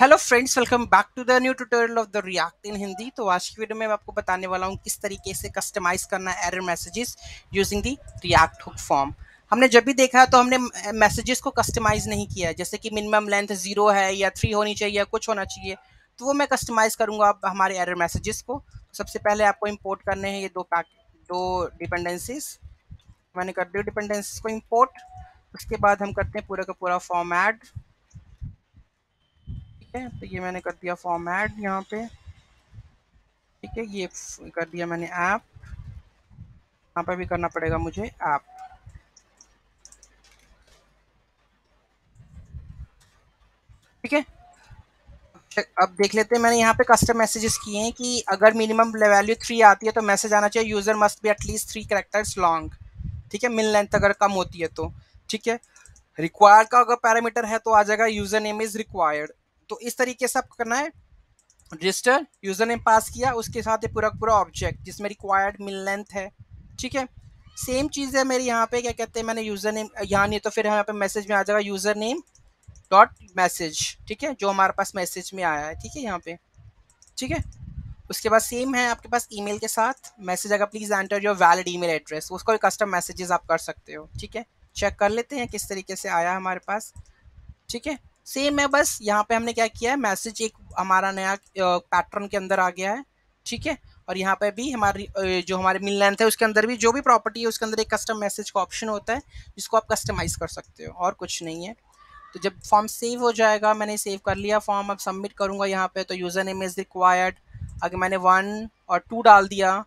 Hello friends, welcome back to the new tutorial of the React in Hindi. तो आज की video में मैं आपको बताने वाला हूँ किस तरीके से कस्टमाइज़ करना है error messages using the React hook form. हमने जब भी देखा तो हमने मैसेजेस को कस्टमाइज़ नहीं किया है, जैसे कि मिनिमम लेंथ 0 है या 3 होनी चाहिए या कुछ होना चाहिए। तो वो मैं कस्टमाइज़ करूँगा अब हमारे एरर मैसेजेस को। सबसे पहले आपको इम्पोर्ट करने हैं ये दो डिपेंडेंसीज। मैंने कर दिया डिपेंडेंसीज को इम्पोर्ट। उसके बाद हम करते हैं पूरा का पूरा फॉर्म ऐड। तो ये मैंने कर दिया फॉर्म ऐड यहाँ पे, ठीक है। ये कर दिया मैंने ऐप, यहाँ पे भी करना पड़ेगा मुझे ऐप। ठीक है, अब देख लेते हैं। मैंने यहाँ पे कस्टम मैसेजेस किए हैं कि अगर मिनिमम वैल्यू 3 आती है तो मैसेज आना चाहिए user must be at least 3 characters long. ठीक है, मिन लेंथ अगर कम होती है तो ठीक है। रिक्वायर्ड का अगर पैरामीटर है तो आ जाएगा यूजर नेम इज रिक्वायर्ड। तो इस तरीके से आपको करना है। रजिस्टर यूज़र नेम पास किया, उसके साथ ये पूरा पूरा ऑब्जेक्ट जिसमें रिक्वायर्ड मिन लेंथ है। ठीक है, सेम चीज़ है मेरी यहाँ पे। क्या कहते हैं, मैंने यूज़र नेम यहाँ नहीं तो फिर यहाँ पे मैसेज में आ जाएगा यूज़र नेम डॉट मैसेज। ठीक है, जो हमारे पास मैसेज में आया है। ठीक है, यहाँ पे ठीक है। उसके बाद सेम है आपके पास ईमेल के साथ मैसेज आएगा please enter your valid email address. उसको भी कस्टम मैसेजेस आप कर सकते हो। ठीक है, चेक कर लेते हैं किस तरीके से आया हमारे पास। ठीक है, सेम है, बस यहाँ पे हमने क्या किया है, मैसेज एक हमारा नया पैटर्न के अंदर आ गया है। ठीक है, और यहाँ पे भी हमारी जो हमारे मिन लेंथ है उसके अंदर भी जो भी प्रॉपर्टी है उसके अंदर एक कस्टम मैसेज का ऑप्शन होता है जिसको आप कस्टमाइज़ कर सकते हो, और कुछ नहीं है। तो जब फॉर्म सेव हो जाएगा, मैंने सेव कर लिया फॉर्म, अब सबमिट करूँगा यहाँ पे। तो यूज़र नेम इज़ रिक्वायर्ड, अगर मैंने 1 और 2 डाल दिया।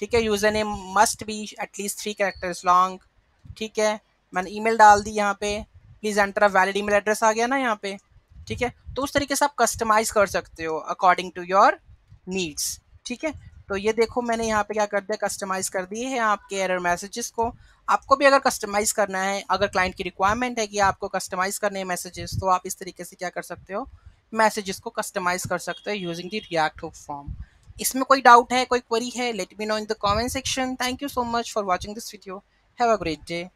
ठीक है, user name must be at least 3 characters long. ठीक है, मैंने ईमेल डाल दी यहाँ पे please enter a valid email address आ गया ना यहाँ पे। ठीक है, तो उस तरीके से आप कस्टमाइज कर सकते हो अकॉर्डिंग टू योर नीड्स। ठीक है, तो ये देखो मैंने यहाँ पे क्या कर दिया, कस्टमाइज़ कर दिए हैं आपके एरर मैसेजेस को। आपको भी अगर कस्टमाइज़ करना है, अगर क्लाइंट की रिक्वायरमेंट है कि आपको कस्टमाइज़ करने हैं मैसेजेस, तो आप इस तरीके से क्या कर सकते हो, मैसेजेस को कस्टमाइज़ कर सकते हो using the React hook form. इसमें कोई डाउट है, कोई क्वेरी है, let me know in the comment section. Thank you so much for watching this video. Have a great day.